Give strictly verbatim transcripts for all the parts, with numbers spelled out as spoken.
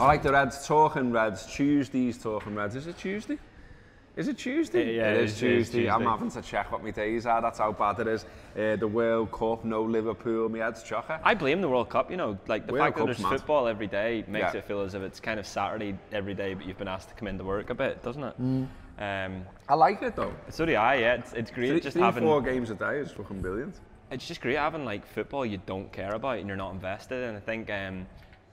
I like the Reds, talking Reds, Tuesdays, talking Reds. Is it Tuesday? Is it Tuesday? Yeah, yeah it, it is, is Tuesday. Tuesday. I'm having to check what my days are. That's how bad it is. Uh, the World Cup, no Liverpool, my head's chocker. I blame the World Cup, you know. Like the World fact Cup's that there's mad. Football every day makes yeah. it feel as if it's kind of Saturday every day, but you've been asked to come into work a bit, doesn't it? Mm. Um, I like it though. So do I, yeah. It's, it's great three, just three, having... four games a day is fucking brilliant. It's just great having like football you don't care about and you're not invested. And I think um,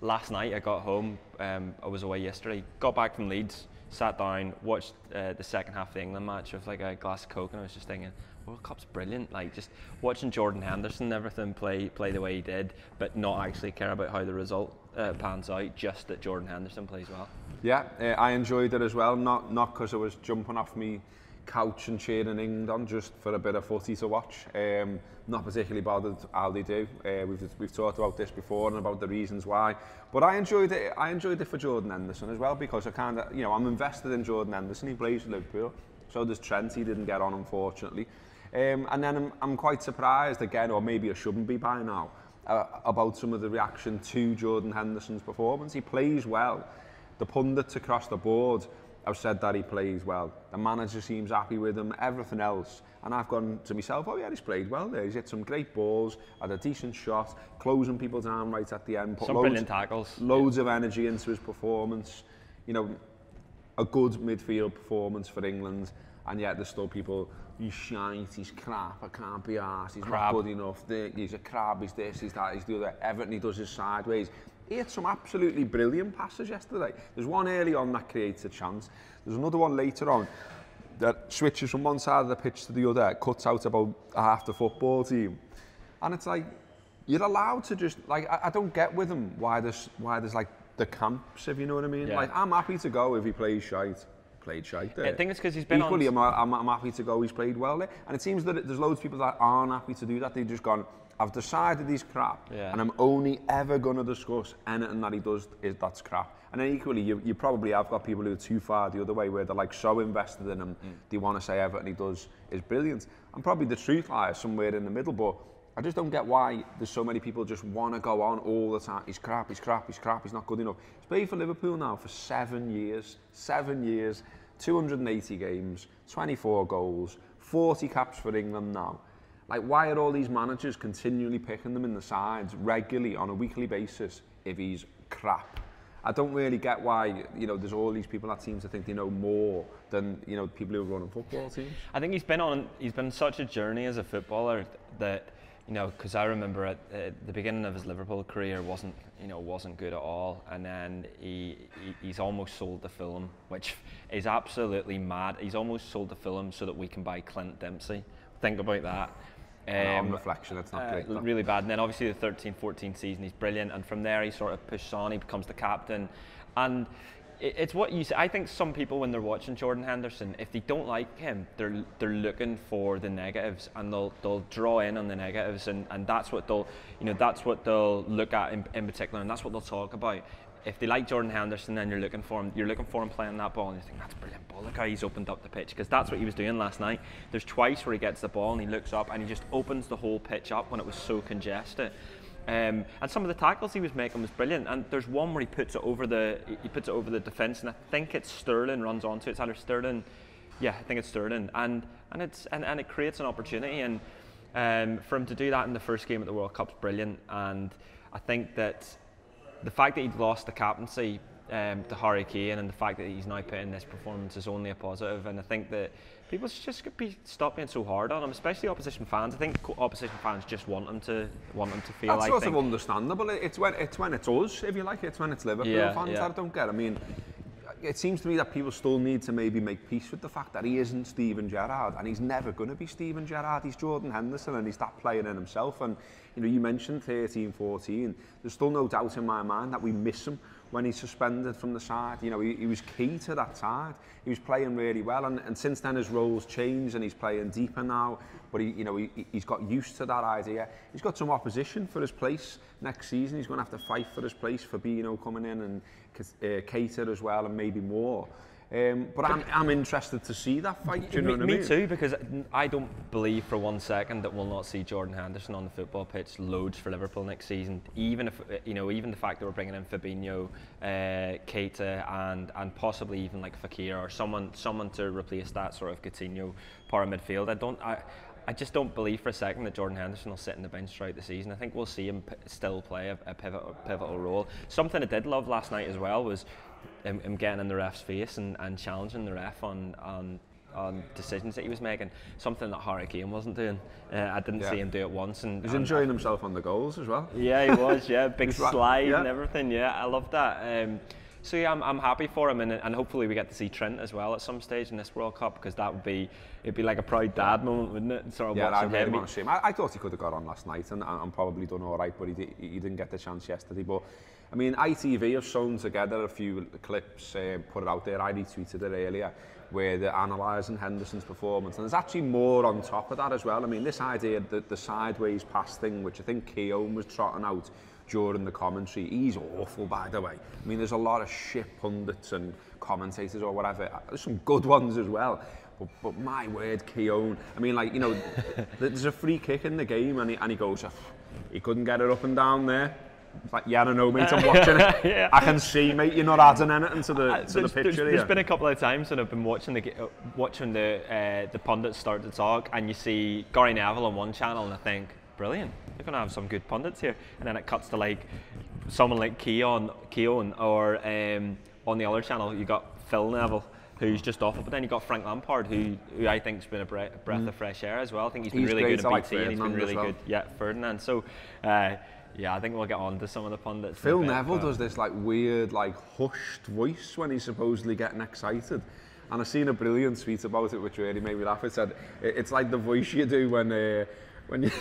last night I got home, um, I was away yesterday, got back from Leeds, sat down, watched uh, the second half of the England match with like a glass of Coke, and I was just thinking, World Cup's brilliant. Like just watching Jordan Henderson and everything play play the way he did, but not actually care about how the result uh, pans out, just that Jordan Henderson plays well. Yeah, uh, I enjoyed it as well, not not because I was jumping off me couch and cheering England on, just for a bit of footy to watch. Um, not particularly bothered how they do. Uh, we've we've talked about this before and about the reasons why. But I enjoyed it. I enjoyed it for Jordan Henderson as well, because I kind of, you know, I'm invested in Jordan Henderson. He plays for Liverpool. So does Trent. He didn't get on, unfortunately. Um, and then I'm, I'm quite surprised again, or maybe I shouldn't be by now, uh, about some of the reaction to Jordan Henderson's performance. He plays well. The pundits across the board I've said that he plays well. The manager seems happy with him, everything else. And I've gone to myself, oh yeah, he's played well there. He's hit some great balls, had a decent shot, closing people down right at the end. Put some loads, brilliant tackles. Loads yeah. of energy into his performance. You know, a good midfield performance for England. And yet there's still people, he's shite, he's crap, I can't be arsed, he's crab. not good enough, he's a crab, he's this, he's that, he's the other. Everything he does is sideways. He had some absolutely brilliant passes yesterday. There's one early on that creates a chance. There's another one later on that switches from one side of the pitch to the other, cuts out about half the football team. And it's like, you're allowed to just, like, I, I don't get with him why there's, why there's like the camps, if you know what I mean. Yeah. Like, I'm happy to go if he plays shite. Played shite there. I think it's because he's been Equally, on... I'm, I'm, I'm happy to go, he's played well there. And it seems that there's loads of people that aren't happy to do that. They've just gone, I've decided he's crap, yeah. and I'm only ever going to discuss anything that he does is that's crap. And then equally, you, you probably have got people who are too far the other way, where they're like so invested in him, mm. they want to say everything he does is brilliant. And probably the truth lies somewhere in the middle, but I just don't get why there's so many people just want to go on all the time. He's crap, he's crap, he's crap, he's not good enough. He's played for Liverpool now for seven years, seven years, two hundred eighty games, twenty-four goals, forty caps for England now. Like, why are all these managers continually picking them in the sides regularly on a weekly basis if he's crap? I don't really get why, you know, there's all these people that seem to think they know more than, you know, people who are running football teams. I think he's been on, he's been such a journey as a footballer that, you know, because I remember at uh, the beginning of his Liverpool career wasn't, you know, wasn't good at all, and then he, he he's almost sold the film, which is absolutely mad. He's almost sold the film so that we can buy Clint Dempsey. Think about that. Um, on reflection, it's not uh, great. Though. Really bad. And then obviously the thirteen fourteen season, he's brilliant, and from there he sort of pushes on. He becomes the captain, and it, it's what you say. I think some people, when they're watching Jordan Henderson, if they don't like him, they're they're looking for the negatives, and they'll they'll draw in on the negatives, and, and that's what they'll you know that's what they'll look at in, in particular, and that's what they'll talk about. If they like Jordan Henderson, then you're looking for him. You're looking for him playing that ball, and you think that's brilliant ball. Look how he's opened up the pitch, because that's what he was doing last night. There's twice where he gets the ball and he looks up and he just opens the whole pitch up when it was so congested. Um, and some of the tackles he was making was brilliant. And there's one where he puts it over the he puts it over the defence, and I think it's Sterling runs onto it. It's either Sterling, yeah, I think it's Sterling, and and it's and, and it creates an opportunity. And um, for him to do that in the first game at the World Cup's brilliant. And I think that. The fact that he'd lost the captaincy um, to Harry Kane, and the fact that he's now put in this performance is only a positive. And I think that people should just be stop being so hard on him, especially opposition fans. I think opposition fans just want him to want him to feel. That's I sort think. of understandable. It's when it's when it's us, if you like. It's when it's Liverpool yeah, fans yeah. that I don't get. I mean, it seems to me that people still need to maybe make peace with the fact that he isn't Steven Gerrard, and he's never going to be Steven Gerrard. He's Jordan Henderson, and he's that player in himself. And you know, you mentioned thirteen fourteen. There's still no doubt in my mind that we miss him when he's suspended from the side. You know, he, he was key to that side. He was playing really well, and, and since then his role's changed, and he's playing deeper now. But he, you know, he, he's got used to that idea. He's got some opposition for his place next season. He's going to have to fight for his place. Fabinho coming in, and uh, Keita as well, and maybe more. Um, but I'm, I'm interested to see that fight, do you know me, what I mean? Me too, because I don't believe for one second that we'll not see Jordan Henderson on the football pitch loads for Liverpool next season. Even if, you know, even the fact that we're bringing in Fabinho, uh, Keita, and and possibly even like Shaqiri or someone someone to replace that sort of Coutinho power midfield. I don't. I, I just don't believe for a second that Jordan Henderson will sit in the bench throughout the season. I think we'll see him p still play a, a pivotal, pivotal role. Something I did love last night as well was him, him getting in the ref's face and, and challenging the ref on, on on decisions that he was making. Something that Harry Kane wasn't doing. Uh, I didn't yeah. see him do it once. And, He's and, enjoying himself on the goals as well. Yeah, he was. Yeah, big slide yeah. and everything. Yeah, I loved that. Um, So yeah, I'm, I'm happy for him, and, and hopefully we get to see Trent as well at some stage in this World Cup, because that would be, it'd be like a proud dad moment, wouldn't it? Sort of yeah, I really want to see him. I, I thought he could have got on last night, and, and probably done all right, but he, did, he didn't get the chance yesterday. But I mean, I T V have sewn together a few clips, uh, put it out there. I retweeted it earlier, where they're analysing Henderson's performance, and there's actually more on top of that as well. I mean, this idea that the sideways pass thing, which I think Keown was trotting out during the commentary. He's awful, by the way. I mean, there's a lot of shit pundits and commentators or whatever. There's some good ones as well. But, but my word, Keown. I mean, like, you know, there's a free kick in the game, and he, and he goes, he couldn't get it up and down there. It's like, yeah, I don't know, mate, I'm watching it. yeah. I can see, mate, you're not adding anything to the, to the picture there's, here. There's been a couple of times when I've been watching the uh, watching the, uh, the pundits start to talk, and you see Gary Neville on one channel, and I think, brilliant, you're going to have some good pundits here. And then it cuts to like someone like Keown, Keown or um, on the other channel, you got Phil Neville, who's just awful. But then you got Frank Lampard, who, who I think's been a breath of fresh air as well. I think he's been he's really good at B T, like and he's been really well. good, yeah, Ferdinand. So. Uh, Yeah, I think we'll get on to some of the pundits. Phil Neville does this like weird, like hushed voice when he's supposedly getting excited. And I've seen a brilliant tweet about it, which really made me laugh. It said, it's like the voice you do when uh, when, you,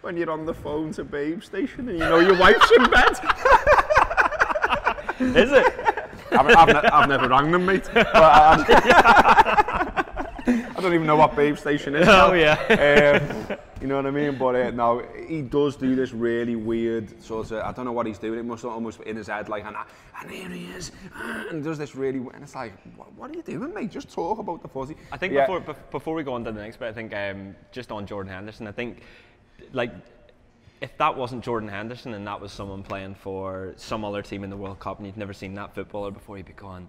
when you're on the phone to Babe Station and you know your wife's in bed. Is it? I've, I've, ne I've never rang them, mate. But, um, I don't even know what Babe Station is. Oh, now. yeah. Um, You know what I mean? But uh, no, he does do this really weird sort of, I don't know what he's doing, it must almost in his head, like, and, and here he is, and does this really, and it's like, what, what are you doing, mate? Just talk about the fuzzy. I think yeah. before before we go on to the next bit, I think um, just on Jordan Henderson, I think, like, if that wasn't Jordan Henderson and that was someone playing for some other team in the World Cup and you'd never seen that footballer before, you'd be going,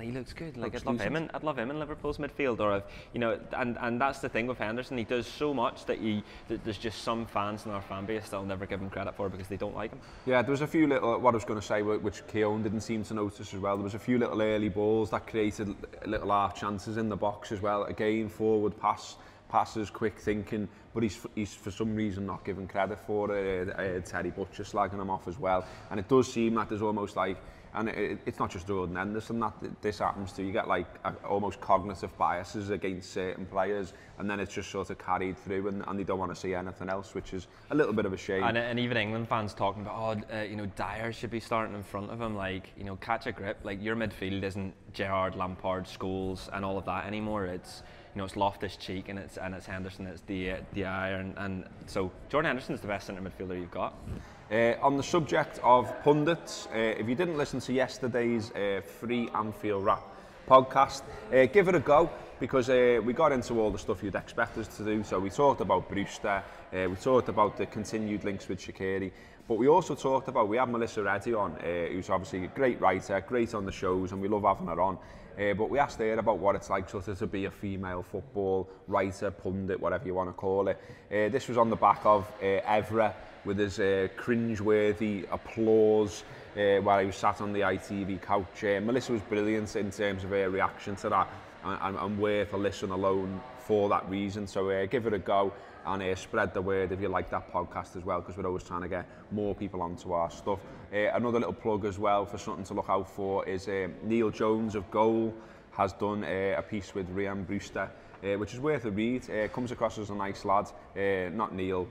he looks good. Like looks I'd love decent. him. In, I'd love him in Liverpool's midfield. Or I've, you know, and and that's the thing with Henderson. He does so much that he that there's just some fans in our fan base that'll never give him credit for because they don't like him. Yeah, there was a few little. What I was going to say, which Keown didn't seem to notice as well. There was a few little early balls that created little half chances in the box as well. Again, forward pass. passes, quick thinking, but he's, he's for some reason not given credit for it. Uh, uh, Terry Butcher slagging him off as well. And it does seem that there's almost like, and it, it's not just Jordan Henderson that this happens to, you get like uh, almost cognitive biases against certain players, and then it's just sort of carried through, and, and they don't want to see anything else, which is a little bit of a shame. And, and even England fans talking about, oh, uh, you know, Dyer should be starting in front of him, like, you know, catch a grip, like your midfield isn't Gerrard, Lampard, Scholes, and all of that anymore. It's, you know, it's Loftus-Cheek and it's and it's Henderson, it's the uh, the iron, and so Jordan Henderson's the best centre midfielder you've got. Uh, on the subject of pundits, uh, if you didn't listen to yesterday's uh, free Anfield Wrap podcast, uh, give it a go, because uh, we got into all the stuff you'd expect us to do. So we talked about Brewster, uh, we talked about the continued links with Shaqiri, but we also talked about, we had Melissa Reddy on, uh, who's obviously a great writer, great on the shows, and we love having her on. Uh, but we asked her about what it's like sort of to be a female football writer, pundit, whatever you want to call it. Uh, this was on the back of uh, Evra with his uh, cringeworthy applause uh, while he was sat on the I T V couch. Uh, Melissa was brilliant in terms of her reaction to that, and, and worth a listen alone for that reason. So uh, give it a go, and uh, spread the word if you like that podcast as well, because we're always trying to get more people onto our stuff. Uh, another little plug as well for something to look out for is uh, Neil Jones of Goal has done uh, a piece with Rhian Brewster, uh, which is worth a read. Uh, comes across as a nice lad, uh, not Neil,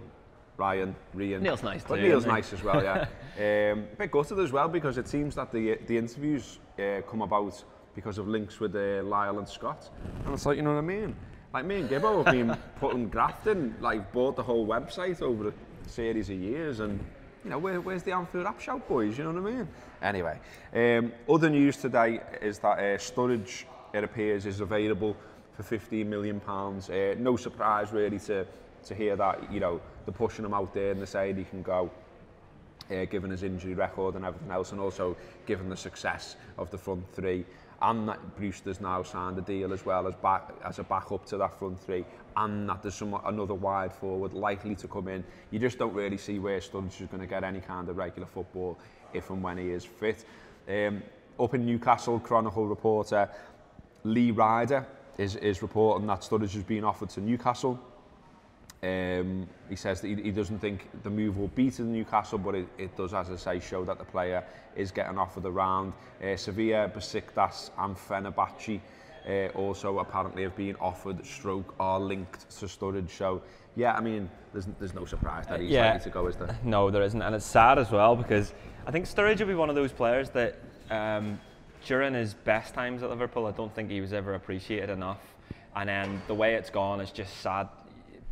Ryan, Rhian. Neil's nice too. But Neil's nice as well, yeah. um, a bit gutted as well, because it seems that the, the interviews uh, come about because of links with uh, Lyle and Scott. And it's like, you know what I mean? Like, me and Gibbo have been putting graft in, like, bought the whole website over a series of years, and you know, where, where's the Anfield Wrap shout, boys? You know what I mean? Anyway, um, other news today is that uh, Sturridge, it appears, is available for fifteen million pounds. Uh, no surprise, really, to, to hear that, you know, they're pushing him out there and they're saying he can go, uh, given his injury record and everything else, and also given the success of the front three. And that Brewster's now signed a deal as well as back as a backup to that front three, and that there's some another wide forward likely to come in. You just don't really see where Sturridge is going to get any kind of regular football if and when he is fit. Um, up in Newcastle, Chronicle reporter Lee Ryder is is reporting that Sturridge has been offered to Newcastle. Um, he says that he, he doesn't think the move will be to Newcastle, but it, it does, as I say, show that the player is getting offered around. Uh, Sevilla, Besiktas and Fenerbahce uh, also apparently have been offered, stroke, are linked to Sturridge. So, yeah, I mean, there's, there's no surprise that he's uh, yeah. ready to go, is there? No, there isn't. And it's sad as well, because I think Sturridge will be one of those players that um, during his best times at Liverpool, I don't think he was ever appreciated enough. And then the way it's gone is just sad.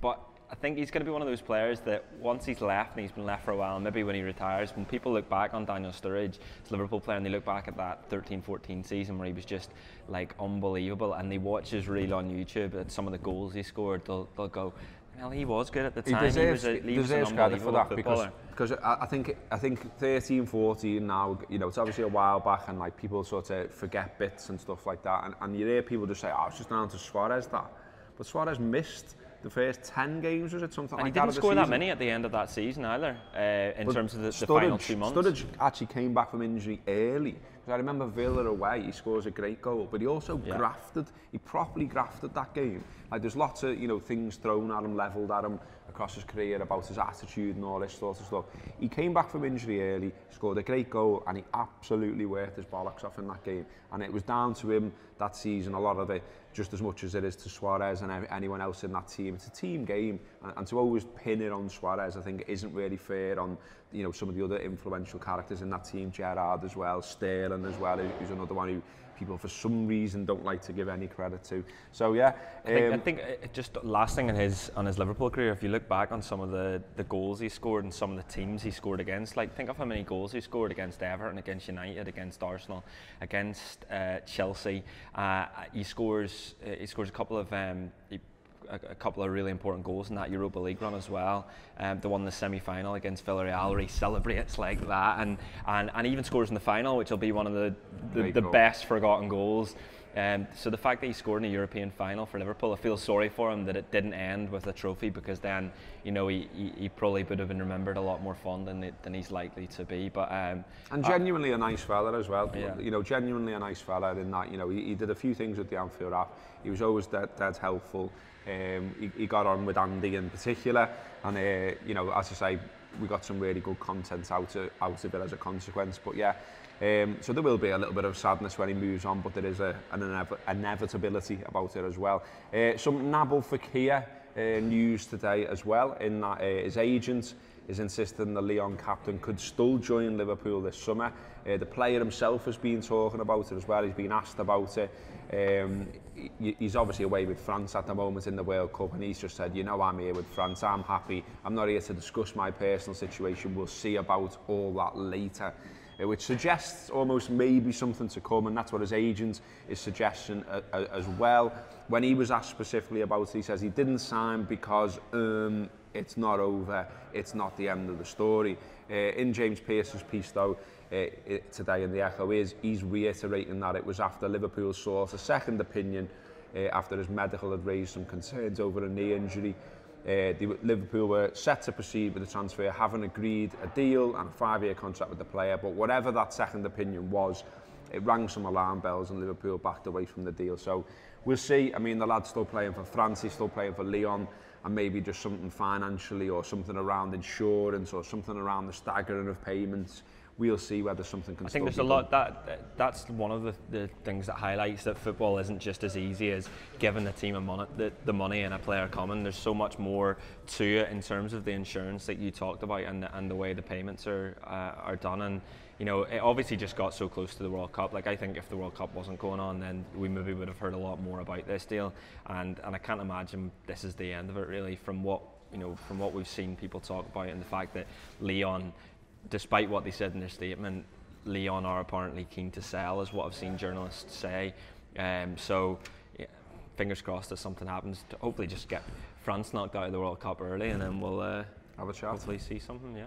But I think he's going to be one of those players that once he's left, and he's been left for a while, maybe when he retires, when people look back on Daniel Sturridge, as a Liverpool player, and they look back at that thirteen fourteen season where he was just like unbelievable, and they watch his reel on YouTube at some of the goals he scored, they'll, they'll go, well, he was good at the time. He deserves, he was a, he deserves credit for that, because, because I think I think thirteen fourteen now, you know, it's obviously a while back, and like people sort of forget bits and stuff like that, and, and you hear people just say, oh, it's just down to Suarez that, but Suarez missed the first ten games, was it, something and like that? And he didn't score that many at the end of that season either, uh, in but terms of the, Sturridge, the final two months. Sturridge actually came back from injury early. Because I remember Villa away, he scores a great goal, but he also yeah. grafted, he properly grafted that game. Like, there's lots of, you know, things thrown at him, levelled at him across his career about his attitude and all this sort of stuff. He came back from injury early, scored a great goal, and he absolutely worked his bollocks off in that game. And it was down to him that season, a lot of it, just as much as it is to Suarez and anyone else in that team. It's a team game, and, and to always pin it on Suarez, I think, isn't really fair on, you know, some of the other influential characters in that team, Gerrard as well, Sterling as well, who's another one who people for some reason don't like to give any credit to. So yeah, I think, um, I think it just last thing in his on his Liverpool career, if you look back on some of the the goals he scored and some of the teams he scored against, like think of how many goals he scored against Everton, against United, against Arsenal, against uh, Chelsea. Uh, he scores uh, he scores a couple of um, he, a couple of really important goals in that Europa League run as well. Um, the one in the semi-final against Villarreal, where he celebrates like that, and, and, and even scores in the final, which will be one of the, the, the best forgotten goals. Um, so the fact that he scored in a European final for Liverpool, I feel sorry for him that it didn't end with a trophy, because then, you know, he, he, he probably would have been remembered a lot more fond than, it, than he's likely to be. But um, and genuinely I, a nice fella as well. Yeah. You know, genuinely a nice fella in that, you know, he, he did a few things at the Anfield Wrap. He was always dead, dead helpful. Um, he, he got on with Andy in particular, and uh, you know, as I say, we got some really good content out of, out of it as a consequence. But yeah, um, so there will be a little bit of sadness when he moves on, but there is a, an inev inevitability about it as well. Uh, some Nabil Fekir uh, news today as well, in that uh, his agent is insisting the Lyon captain could still join Liverpool this summer. Uh, the player himself has been talking about it as well. He's been asked about it. Um, he, he's obviously away with France at the moment in the World Cup, and he's just said, you know, I'm here with France, I'm happy, I'm not here to discuss my personal situation, we'll see about all that later. Uh, which suggests almost maybe something to come, and that's what his agent is suggesting uh, uh, as well. When he was asked specifically about it, he says he didn't sign because um, it's not over, it's not the end of the story. Uh, in James Pearce's piece, though, uh, it, today in The Echo, is he's reiterating that it was after Liverpool sought a second opinion uh, after his medical had raised some concerns over a knee injury. Uh, the, Liverpool were set to proceed with the transfer, having agreed a deal and a five-year contract with the player, but whatever that second opinion was, it rang some alarm bells and Liverpool backed away from the deal. So we'll see. I mean, the lad's still playing for France, he's still playing for Lyon, and maybe just something financially or something around insurance or something around the staggering of payments. We'll see whether something can. I think there's a lot that that's one of the, the things that highlights that football isn't just as easy as giving the team a mon the, the money and a player coming. There's so much more to it in terms of the insurance that you talked about and and the way the payments are uh, are done. And you know, it obviously just got so close to the World Cup. Like, I think if the World Cup wasn't going on, then we maybe would have heard a lot more about this deal. And and I can't imagine this is the end of it really. From what you know, from what we've seen people talk about, and the fact that Lyon despite what they said in their statement, Lyon are apparently keen to sell, is what I've seen journalists say. Um, so, yeah, fingers crossed that something happens to hopefully just get France knocked out of the World Cup early, and then we'll uh, have a chat. Hopefully see something, yeah.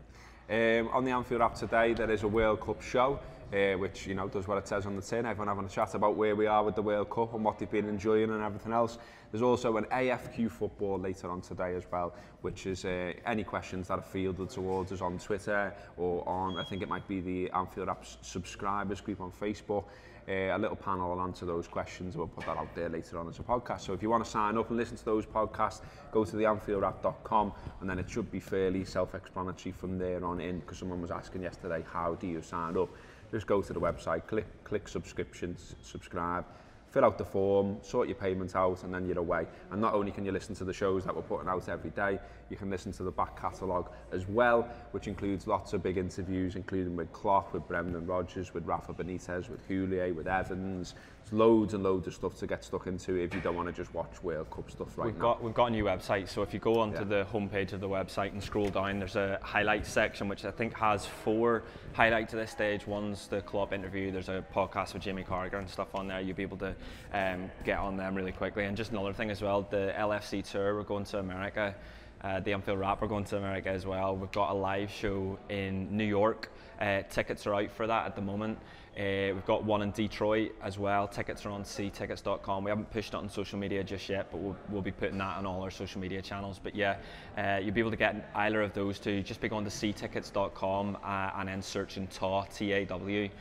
Um, on the Anfield Wrap today, there is a World Cup show, uh, which, you know, does what it says on the tin. Everyone having a chat about where we are with the World Cup and what they've been enjoying and everything else. There's also an A F Q football later on today as well, which is uh, any questions that are fielded towards us on Twitter or on, I think it might be the Anfield Wrap subscribers group on Facebook. Uh, a little panel will answer those questions. We'll put that out there later on as a podcast. So if you want to sign up and listen to those podcasts, go to the anfield wrap dot com, and then it should be fairly self-explanatory from there on in, because someone was asking yesterday, how do you sign up? Just go to the website, click, click subscriptions, subscribe, fill out the form, sort your payments out, and then you're away. And not only can you listen to the shows that we're putting out every day, you can listen to the back catalogue as well, which includes lots of big interviews, including with Klopp, with Brendan Rodgers, with Rafa Benitez, with Houllier, with Evans. There's loads and loads of stuff to get stuck into if you don't want to just watch World Cup stuff right we've now. Got, we've got a new website, so if you go onto yeah. the homepage of the website and scroll down, there's a highlights section, which I think has four highlights at this stage. One's the Klopp interview, there's a podcast with Jamie Carragher and stuff on there. You'll be able to Um, get on them really quickly. And just another thing as well, the L F C tour, we're going to America, uh, the Anfield Wrap, we're going to America as well. We've got a live show in New York, uh, tickets are out for that at the moment. Uh, we've got one in Detroit as well, tickets are on c tickets dot com. We haven't pushed it on social media just yet, but we'll, we'll be putting that on all our social media channels. But yeah, uh, you'll be able to get either of those two just by going to c tickets dot com uh, and then searching T A W, T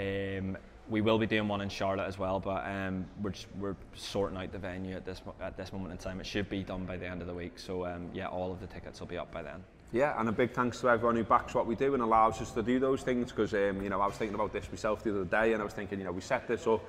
A W. Um, We will be doing one in Charlotte as well, but um, we're just, we're sorting out the venue at this at this moment in time. It should be done by the end of the week, so um, yeah, all of the tickets will be up by then. Yeah, and a big thanks to everyone who backs what we do and allows us to do those things. Because um, you know, I was thinking about this myself the other day, and I was thinking, you know, we set this up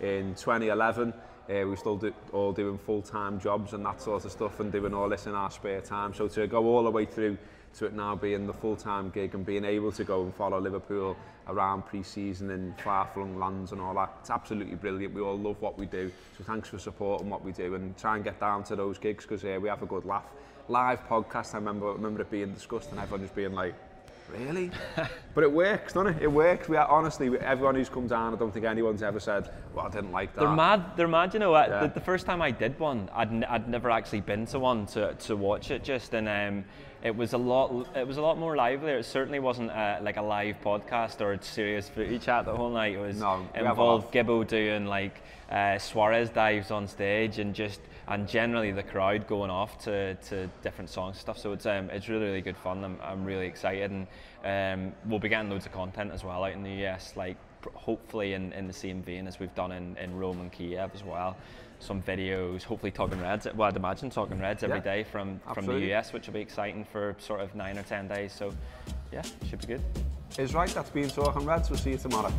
in twenty eleven. Uh, we're still do, all doing full-time jobs and that sort of stuff, and doing all this in our spare time. So to go all the way through to it now being the full-time gig and being able to go and follow Liverpool around pre-season in far-flung lands and all that, it's absolutely brilliant. We all love what we do, so thanks for supporting what we do, and try and get down to those gigs, because uh, we have a good laugh. Live podcast, I remember remember it being discussed and everyone just being like, really? But it works, doesn't it? It works. We are, honestly, everyone who's come down, I don't think anyone's ever said, well, I didn't like that. They're mad, they're mad, you know. I, yeah. the, the first time I did one, I'd, n I'd never actually been to one to, to watch it just, and um, it was a lot It was a lot more lively. It certainly wasn't a, like a live podcast or a serious footage chat the whole night. It was no, involved Gibbo doing like uh, Suarez dives on stage, and just, and generally the crowd going off to, to different songs and stuff. So it's um, it's really, really good fun. I'm, I'm really excited, and um, we'll be getting loads of content as well out in the U S, like hopefully in, in the same vein as we've done in, in Rome and Kiev as well. Some videos, hopefully Talking Reds, well I'd imagine Talking Reds every yeah, day from, from the U S, which will be exciting for sort of nine or ten days, so yeah, should be good. It's right, that's been Talking Reds, we'll see you tomorrow.